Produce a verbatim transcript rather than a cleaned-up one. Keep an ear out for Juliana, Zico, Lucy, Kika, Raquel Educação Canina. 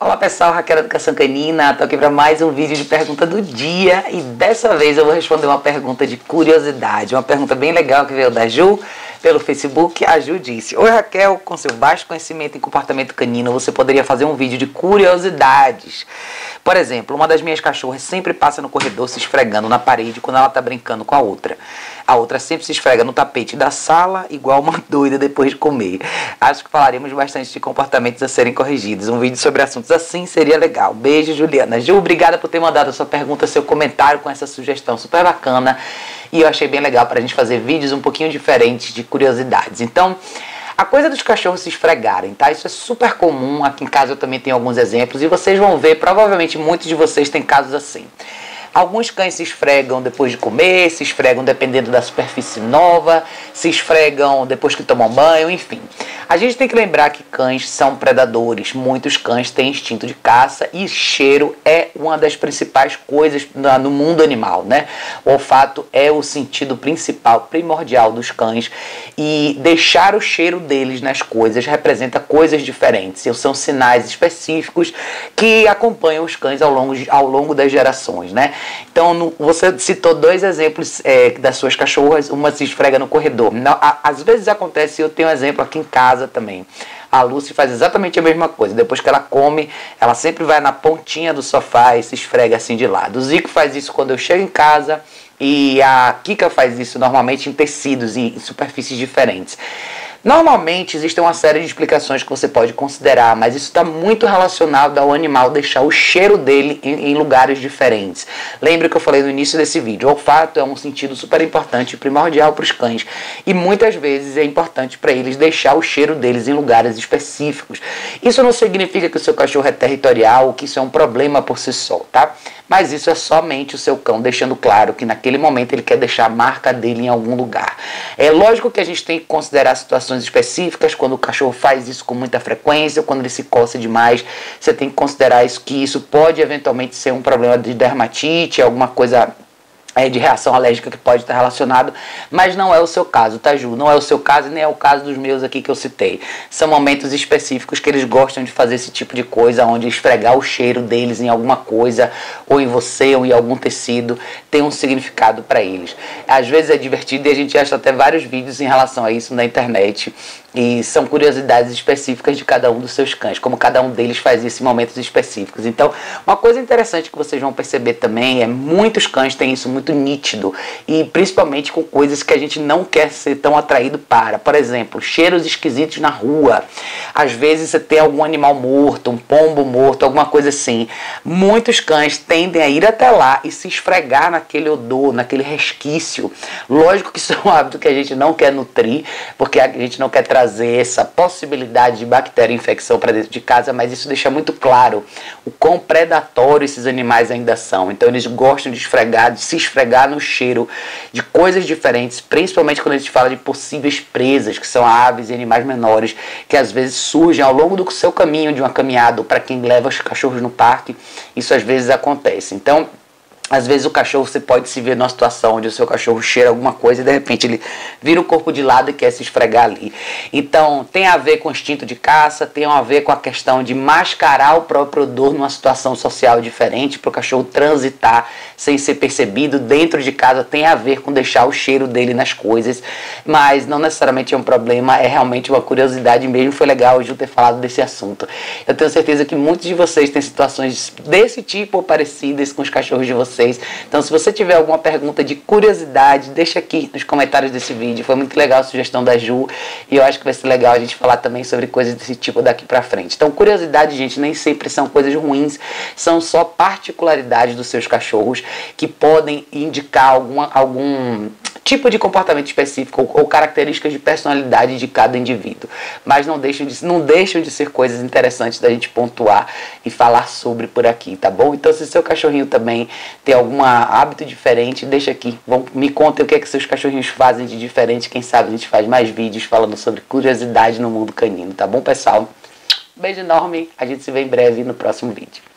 Olá pessoal, Raquel Educação Canina, tô aqui para mais um vídeo de pergunta do dia e dessa vez eu vou responder uma pergunta de curiosidade, uma pergunta bem legal que veio da Ju pelo Facebook. A Ju disse: oi Raquel, com seu baixo conhecimento em comportamento canino, você poderia fazer um vídeo de curiosidades. Por exemplo, uma das minhas cachorras sempre passa no corredor se esfregando na parede quando ela tá brincando com a outra. A outra sempre se esfrega no tapete da sala, igual uma doida depois de comer. Acho que falaremos bastante de comportamentos a serem corrigidos. Um vídeo sobre assuntos assim seria legal. Beijo, Juliana. Ju, obrigada por ter mandado a sua pergunta, seu comentário com essa sugestão super bacana. E eu achei bem legal para a gente fazer vídeos um pouquinho diferentes de curiosidades. Então, a coisa dos cachorros se esfregarem, tá? Isso é super comum. Aqui em casa eu também tenho alguns exemplos. E vocês vão ver, provavelmente muitos de vocês têm casos assim. Alguns cães se esfregam depois de comer, se esfregam dependendo da superfície nova, se esfregam depois que tomam banho, enfim. A gente tem que lembrar que cães são predadores, muitos cães têm instinto de caça e cheiro é uma das principais coisas no mundo animal, né? O olfato é o sentido principal, primordial dos cães e deixar o cheiro deles nas coisas representa coisas diferentes, são sinais específicos que acompanham os cães ao longo, ao longo das gerações, né? Então, no, você citou dois exemplos é, das suas cachorras, uma se esfrega no corredor. Não, a, às vezes acontece, eu tenho um exemplo aqui em casa também. A Lucy faz exatamente a mesma coisa. Depois que ela come, ela sempre vai na pontinha do sofá e se esfrega assim de lado. O Zico faz isso quando eu chego em casa e a Kika faz isso normalmente em tecidos e em superfícies diferentes. Normalmente existe uma série de explicações que você pode considerar, mas isso está muito relacionado ao animal deixar o cheiro dele em, em lugares diferentes. Lembra que eu falei no início desse vídeo, o olfato é um sentido super importante e primordial para os cães e muitas vezes é importante para eles deixar o cheiro deles em lugares específicos. Isso não significa que o seu cachorro é territorial ou que isso é um problema por si só, tá? Mas isso é somente o seu cão deixando claro que naquele momento ele quer deixar a marca dele em algum lugar. É lógico que a gente tem que considerar situações específicas, quando o cachorro faz isso com muita frequência, quando ele se coça demais, você tem que considerar isso, que isso pode eventualmente ser um problema de dermatite, alguma coisa é, de reação alérgica que pode estar relacionado, mas não é o seu caso, tá, Ju? Não é o seu caso e nem é o caso dos meus aqui que eu citei. São momentos específicos que eles gostam de fazer esse tipo de coisa, onde esfregar o cheiro deles em alguma coisa, ou em você, ou em algum tecido, tem um significado para eles. Às vezes é divertido e a gente acha até vários vídeos em relação a isso na internet, e são curiosidades específicas de cada um dos seus cães, como cada um deles faz isso em momentos específicos. Então, uma coisa interessante que vocês vão perceber também é muitos cães têm isso muito nítido, e principalmente com coisas que a gente não quer ser tão atraído para. Por exemplo, cheiros esquisitos na rua. Às vezes você tem algum animal morto, um pombo morto, alguma coisa assim. Muitos cães tendem a ir até lá e se esfregar naquele odor, naquele resquício. Lógico que isso é um hábito que a gente não quer nutrir, porque a gente não quer trazer essa possibilidade de bactéria e infecção para dentro de casa, mas isso deixa muito claro o quão predatório esses animais ainda são. Então eles gostam de esfregar, de se esfregar esfregar no cheiro de coisas diferentes, principalmente quando a gente fala de possíveis presas, que são aves e animais menores, que às vezes surgem ao longo do seu caminho de uma caminhada, ou para quem leva os cachorros no parque, isso às vezes acontece. Então, às vezes o cachorro, você pode se ver numa situação onde o seu cachorro cheira alguma coisa e de repente ele vira o corpo de lado e quer se esfregar ali. Então tem a ver com o instinto de caça, tem a ver com a questão de mascarar o próprio odor numa situação social diferente, para o cachorro transitar sem ser percebido dentro de casa, tem a ver com deixar o cheiro dele nas coisas, mas não necessariamente é um problema, é realmente uma curiosidade mesmo, foi legal o Ju ter falado desse assunto. Eu tenho certeza que muitos de vocês têm situações desse tipo ou parecidas com os cachorros de vocês. Então, se você tiver alguma pergunta de curiosidade, deixa aqui nos comentários desse vídeo. Foi muito legal a sugestão da Ju e eu acho que vai ser legal a gente falar também sobre coisas desse tipo daqui pra frente. Então, curiosidade, gente, nem sempre são coisas ruins, são só particularidades dos seus cachorros que podem indicar alguma, algum tipo de comportamento específico ou, ou características de personalidade de cada indivíduo. Mas não deixam de, não deixam de ser coisas interessantes da gente pontuar e falar sobre por aqui, tá bom? Então, se seu cachorrinho também tem algum hábito diferente, deixa aqui. Vão, me contem o que é que seus cachorrinhos fazem de diferente. Quem sabe a gente faz mais vídeos falando sobre curiosidade no mundo canino, tá bom, pessoal? Beijo enorme. A gente se vê em breve no próximo vídeo.